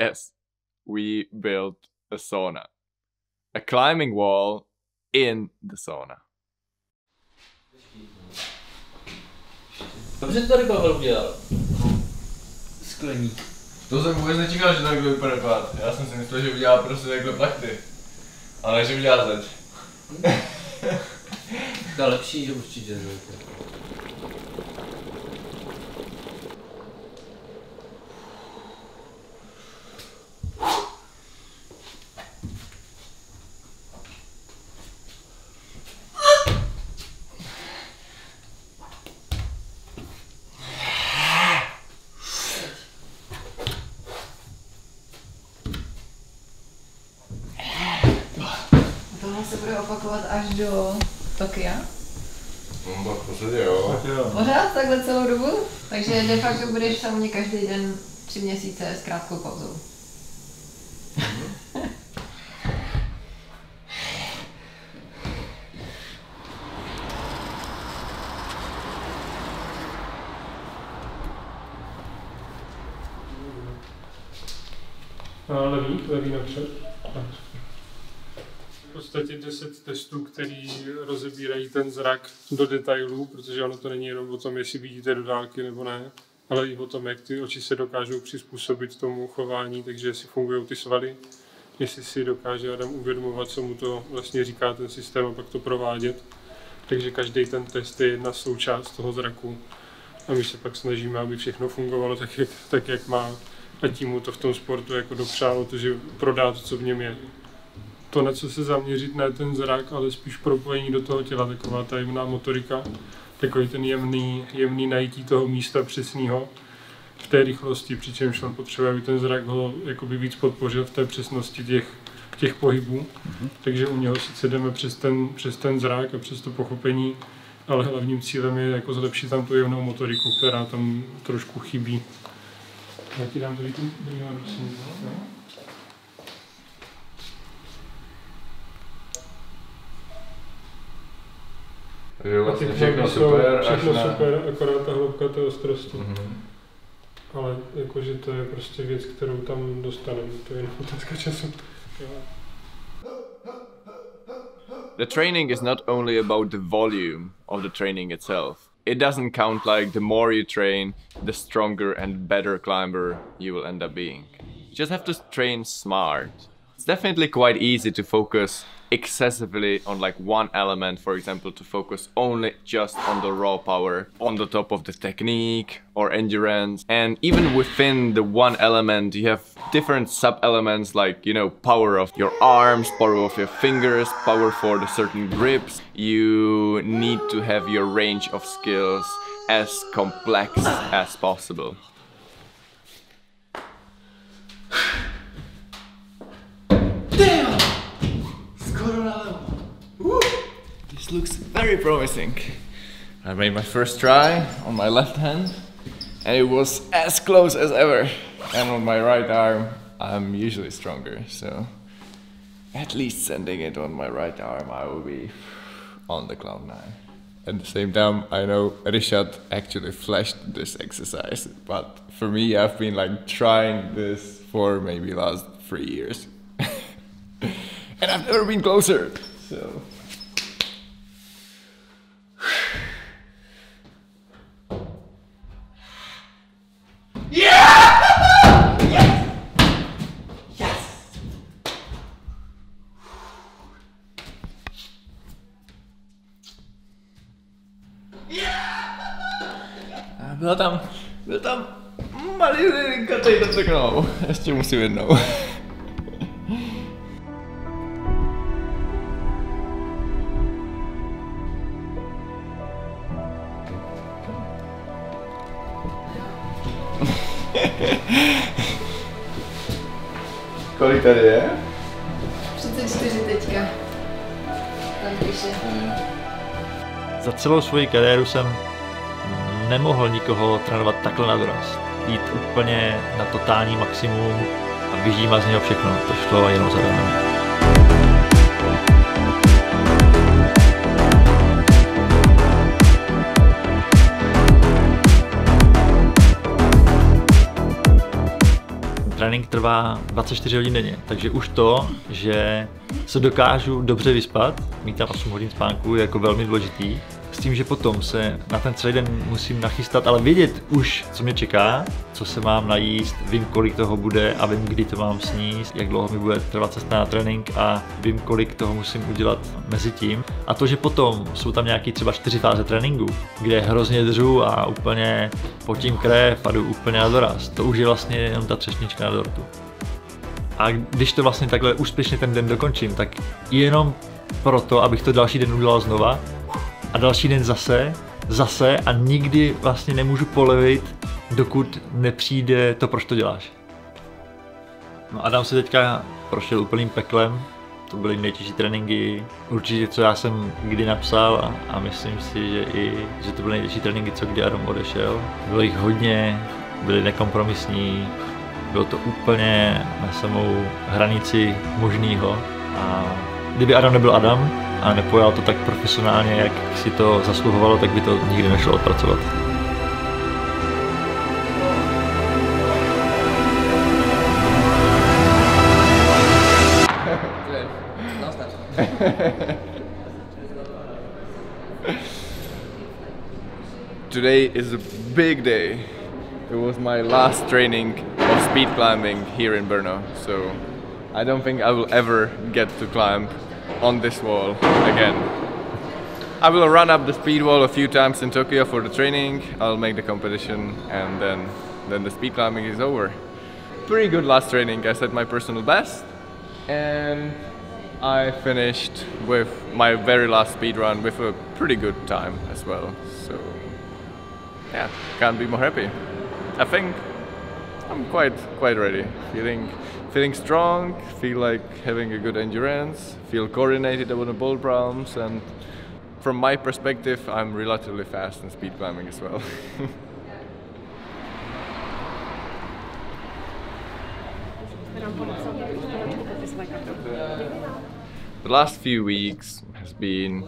Yes, we built a sauna. A climbing wall in the sauna. Dobře to tady Pavel udělal. Skleník. To jsem vůbec nečekal, že takhle vypadá pád. Já jsem si myslel, že udělal prostě takhle plachty. Ale že udělal zeď. To lepší, že určitě zeď. Se bude opakovat až do Tokia? No tak v podstatě jo. Pořád takhle celou dobu? Takže de facto budeš samozřejmě každý den 3 měsíce s krátkou pauzou. Levý napřed. V podstatě 10 testů, který rozebírají ten zrak do detailů, protože ono to není jenom o tom, jestli vidíte do dálky nebo ne, ale i o tom, jak ty oči se dokážou přizpůsobit tomu chování, takže jestli fungují ty svaly, jestli si dokáže Adam uvědomovat, co mu to vlastně říká ten systém a pak to provádět. Takže každý ten test je jedna součást toho zraku a my se pak snažíme, aby všechno fungovalo tak, jak má, a tím mu to v tom sportu jako dopřálo, to, že prodá to, co v něm je. To, na co se zaměřit, ne ten zrak, ale spíš propojení do toho těla, taková ta jemná motorika, takový ten jemný najítí toho místa přesného v té rychlosti, přičemž on potřebuje, aby ten zrak ho jakoby víc podpořil v té přesnosti těch pohybů. Takže u něho sice jdeme přes ten zrak a přes to pochopení, ale hlavním cílem je jako zlepšit tam tu jemnou motoriku, která tam trošku chybí. Já ti dám tady tu druhou ruku. Vlastně všechno super, akorát ta hloubka té ostrosti. Ale jakože to je prostě věc, kterou tam dostaneme, to je otázka času. The training is not only about the volume of the training itself. It doesn't count like the more you train, the stronger and better climber you will end up being. You just have to train smart. It's definitely quite easy to focus excessively on like one element, for example, to focus only just on the raw power, on the top of the technique or endurance. And even within the one element, you have different sub-elements like, you know, power of your arms, power of your fingers, power for the certain grips. You need to have your range of skills as complex as possible. This looks very promising. I made my first try on my left hand and it was as close as ever. And on my right arm, I'm usually stronger, so at least sending it on my right arm, I will be on the cloud 9. At the same time, I know Richard actually flashed this exercise, but for me, I've been like trying this for maybe last 3 years. And I've never been closer, so. Byl tam malý linka, tady to překnou. Ještě musím jednou. Kolik tady je? 34 teďka. Tam píše. Za celou svoji kariéru jsem nemohl nikoho trénovat takhle na doraz. Jít úplně na totální maximum a vyžívat z něho všechno. To šlo jenom za doraz. trénink trvá 24 hodin denně, takže už to, že se dokážu dobře vyspat, mít tam 8 hodin spánku je jako velmi důležitý. S tím, že potom se na ten celý den musím nachystat, ale vědět už, co mě čeká, co se mám najíst, vím, kolik toho bude a vím, kdy to mám sníst, jak dlouho mi bude trvat cesta na trénink a vím, kolik toho musím udělat mezi tím. A to, že potom jsou tam nějaký třeba 4 fáze tréninku, kde hrozně držu a úplně potím krev a jdu úplně na doraz, to už je vlastně jenom ta třešnička na dortu. A když to vlastně takhle úspěšně ten den dokončím, tak jenom proto, abych to další den udělal znova, a další den zase a nikdy vlastně nemůžu polevit, dokud nepřijde to, proč to děláš. No Adam se teďka prošel úplným peklem, to byly nejtěžší tréninky, určitě co já jsem kdy napsal a myslím si, že to byly nejtěžší tréninky, co kdy Adam odešel. Bylo jich hodně, byly nekompromisní, bylo to úplně na samou hranici možného. A kdyby Adam nebyl Adam a nepojal to tak profesionálně, jak si to zasluhovalo, tak by to nikdy nešlo odpracovat. Today is a big day. It was my last training of speed climbing here in Brno, so I don't think I will ever get to climb on this wall again. I will run up the speed wall a few times in Tokyo for the training, I'll make the competition and then the speed climbing is over. Pretty good last training, I set my personal best and I finished with my very last speed run with a pretty good time as well. So yeah, can't be more happy. I think I'm quite ready, feeling strong, feel like having a good endurance, feel coordinated over the boulder problems, and from my perspective I'm relatively fast in speed climbing as well. The last few weeks has been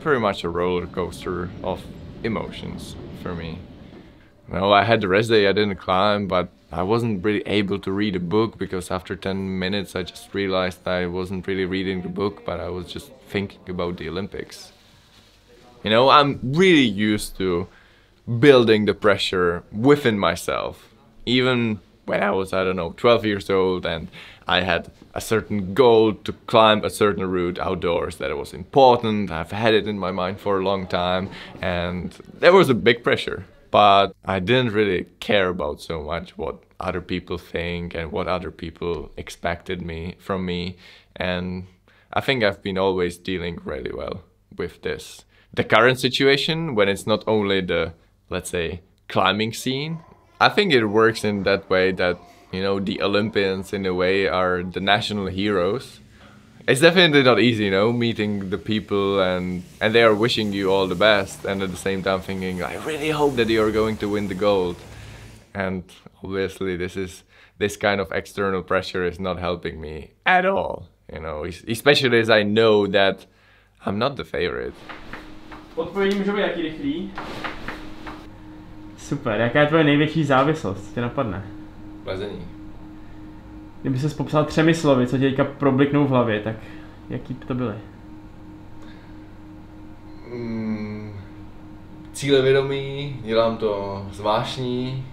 pretty much a roller coaster of emotions for me. No, I had the rest day, I didn't climb, but I wasn't really able to read a book because after 10 minutes I just realized I wasn't really reading the book, but I was just thinking about the Olympics. You know, I'm really used to building the pressure within myself. Even when I was, I don't know, 12 years old and I had a certain goal to climb a certain route outdoors that it was important, I've had it in my mind for a long time and there was a big pressure. But I didn't really care about so much what other people think and what other people expected from me. And I think I've been always dealing really well with this. The current situation, when it's not only the, let's say, climbing scene, I think it works in that way that, you know, the Olympians in a way are the national heroes. It's definitely not easy, you know, meeting the people and they are wishing you all the best and at the same time thinking, I really hope that you are going to win the gold. And obviously this kind of external pressure is not helping me at all, you know, especially as I know that I'm not the favorite. Odpovědi můžou být jaký rychlý. Super, jaká je tvoje největší závislost, co tě napadne? Plezení. Kdyby ses popsal 3 slovy, co tě teďka probliknou v hlavě, tak jaký to byly? Cílevědomý, dělám to zvláštní,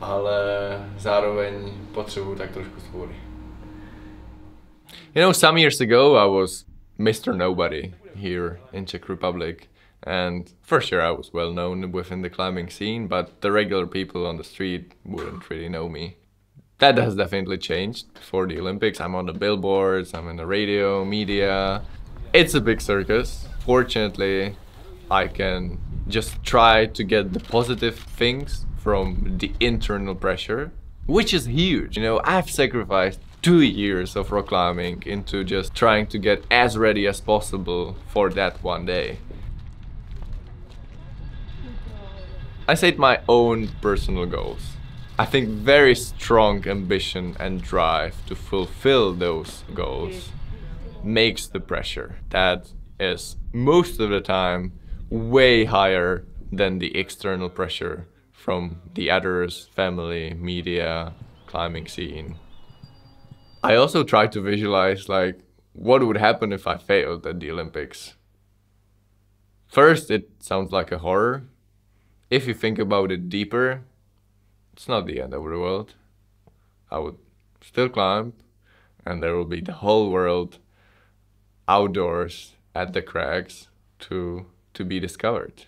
ale zároveň potřebuji tak trošku svobody. You know, some years ago I was Mr. Nobody here in Czech Republic. And for sure I was well known within the climbing scene, but the regular people on the street wouldn't really know me. That has definitely changed before the Olympics. I'm on the billboards, I'm in the radio, media. It's a big circus. Fortunately, I can just try to get the positive things from the internal pressure, which is huge. You know, I've sacrificed 2 years of rock climbing into just trying to get as ready as possible for that one day. I set my own personal goals. I think very strong ambition and drive to fulfill those goals makes the pressure. That is most of the time way higher than the external pressure from the others, family, media. climbing scene. I also try to visualize like what would happen if I failed at the Olympics. First, it sounds like a horror. If you think about it deeper, it's not the end of the world. I would still climb, and there will be the whole world outdoors at the crags to be discovered.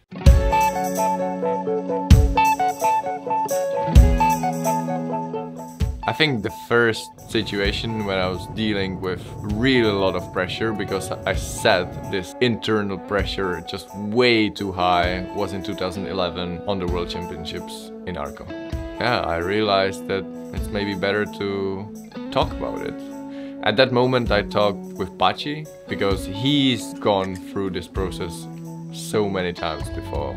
I think the first situation when I was dealing with really a lot of pressure, because I set this internal pressure just way too high, was in 2011 on the World Championships in Arco. Yeah, I realized that it's maybe better to talk about it. At that moment I talked with Pachi, because he's gone through this process so many times before,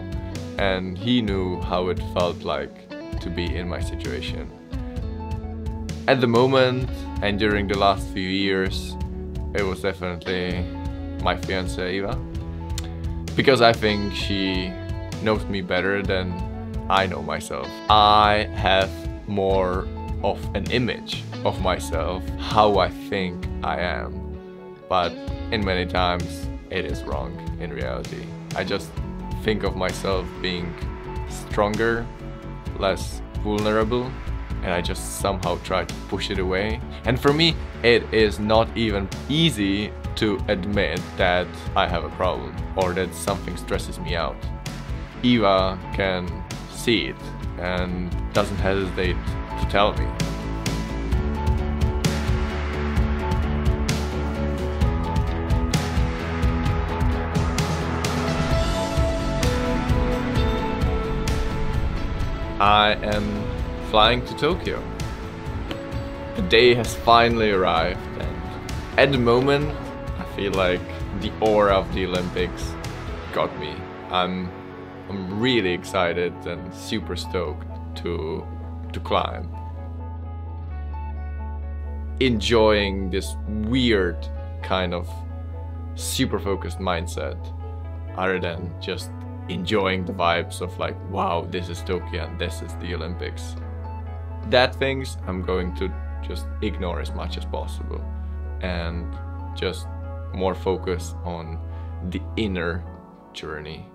and he knew how it felt like to be in my situation. At the moment and during the last few years, it was definitely my fiancée Eva, because I think she knows me better than I know myself. I have more of an image of myself, how I think I am, but in many times it is wrong in reality. I just think of myself being stronger, less vulnerable, and I just somehow try to push it away. And for me, it is not even easy to admit that I have a problem or that something stresses me out. Eva can see it and doesn't hesitate to tell me. I am flying to Tokyo. The day has finally arrived, and at the moment I feel like the aura of the Olympics got me. I'm really excited and super stoked to climb. Enjoying this weird kind of super focused mindset, other than just enjoying the vibes of like, wow, this is Tokyo and this is the Olympics. That things I'm going to just ignore as much as possible and just more focus on the inner journey.